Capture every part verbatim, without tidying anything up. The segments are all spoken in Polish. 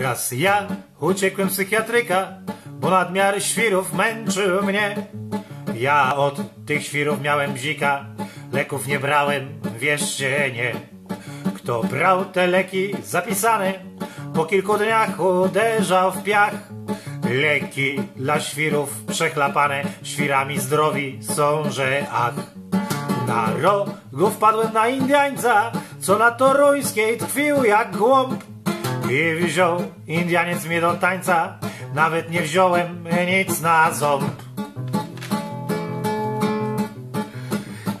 Raz ja uciekłem z psychiatryka, bo nadmiar świrów męczył mnie. Ja od tych świrów miałem bzika, leków nie brałem, wierzcie nie. Kto brał te leki zapisane, po kilku dniach uderzał w piach. Leki dla świrów przechlapane, świrami zdrowi są, że ach. Na rogu wpadłem na Indiańca, co na toruńskiej tkwił jak głąb. I wziął Indianiec mnie do tańca, nawet nie wziąłem nic na ząb.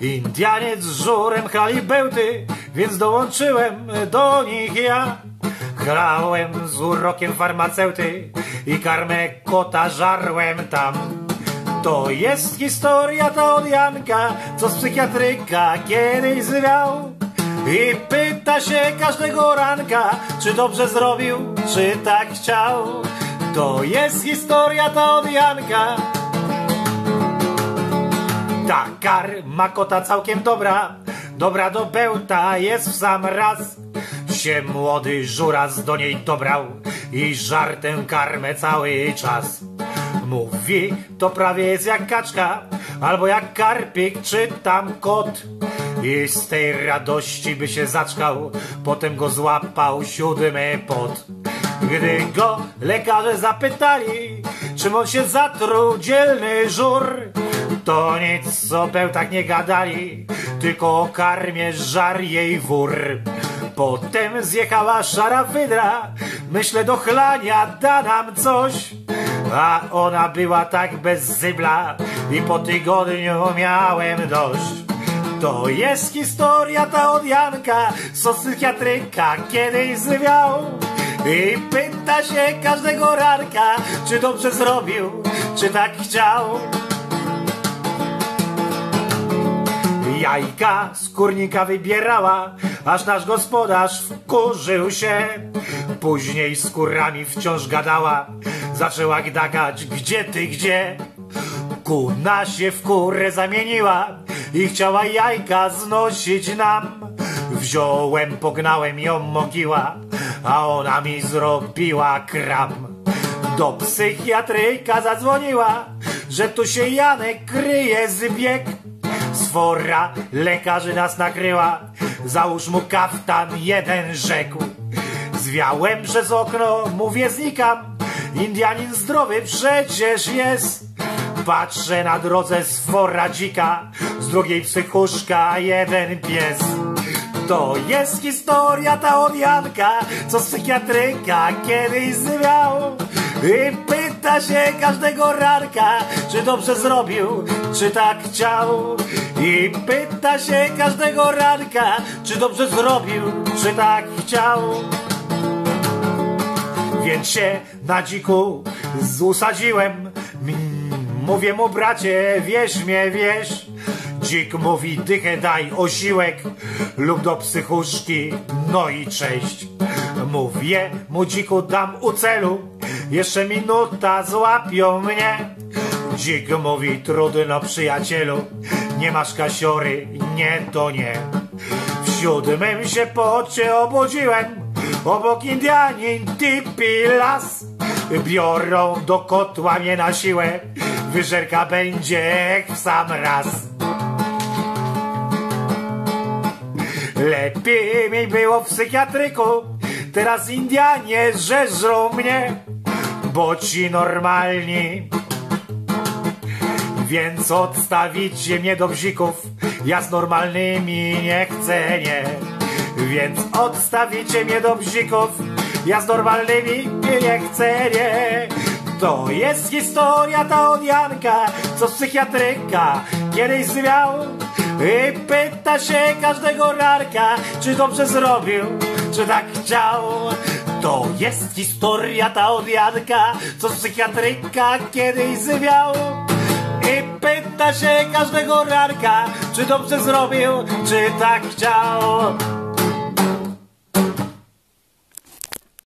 Indianiec z żurem chlali bełty, więc dołączyłem do nich ja. Grałem z urokiem farmaceuty i karmę kota żarłem tam. To jest historia ta od Janka, co z psychiatryka kiedyś zwiał. I pyta się każdego ranka, czy dobrze zrobił, czy tak chciał. To jest historia ta od Janka. Ta karma kota całkiem dobra, dobra do bełta jest w sam raz. Się młody żuras do niej dobrał i żartem karmę cały czas. Mówi, to prawie jest jak kaczka, albo jak karpik, czy tam kot. I z tej radości by się zaczkał, potem go złapał siódmy pot. Gdy go lekarze zapytali, czym on się zatruł dzielny żur, to nic o bełtach nie gadali, tylko o karmie żar jej wór. Potem zjechała szara wydra, myślę do chlania da nam coś. A ona była tak bez zybla i po tygodniu miałem dość. To jest historia ta od Janka, co z psychiatryka kiedyś zwiał. I pyta się każdego ranka, czy dobrze zrobił, czy tak chciał. Jajka z kurnika wybierała, aż nasz gospodarz wkurzył się. Później z kurami wciąż gadała, zaczęła gdakać, gdzie ty, gdzie. Kuna się w kurę zamieniła i chciała jajka znosić nam. Wziąłem, pognałem ją mogiła, a ona mi zrobiła kram. Do psychiatryka zadzwoniła, że tu się Janek kryje z bieg. Sfora lekarzy nas nakryła, załóż mu kaftan, jeden rzekł. Zwiałem przez okno, mówię znikam, Indianin zdrowy przecież jest. Patrzę na drodze sfora dzika, z drugiej psychuszka jeden pies. To jest historia ta od Janka, co z psychiatryka kiedyś zwiał. I pyta się każdego ranka, czy dobrze zrobił, czy tak chciał. I pyta się każdego ranka, czy dobrze zrobił, czy tak chciał. Więc się na dziku usadziłem, mówię mu bracie, wieś mnie, wieś. Dzik mówi, dychę daj, osiłek lub do psychuszki, no i cześć. Mówię mu dziku, dam u celu, jeszcze minuta złapią mnie. Dzik mówi, trudno przyjacielu, nie masz kasiory, nie to nie. W siódmym się pocie obudziłem, obok Indianin tipi las. Biorą do kotła mnie na siłę, wyżerka będzie w sam raz. Lepiej mi było w psychiatryku, teraz Indianie żerzą mnie, bo ci normalni. Więc odstawicie mnie do bzików, ja z normalnymi nie chcę, nie. Więc odstawicie mnie do bzików, ja z normalnymi nie chcę, nie. To jest historia ta od Janka, co z psychiatryka kiedyś zwiał. I pyta się każdego ranka, czy dobrze zrobił, czy tak chciał. To jest historia ta od Janka, co z psychiatryka kiedyś zwiał. I pyta się każdego ranka, czy dobrze zrobił, czy tak chciał.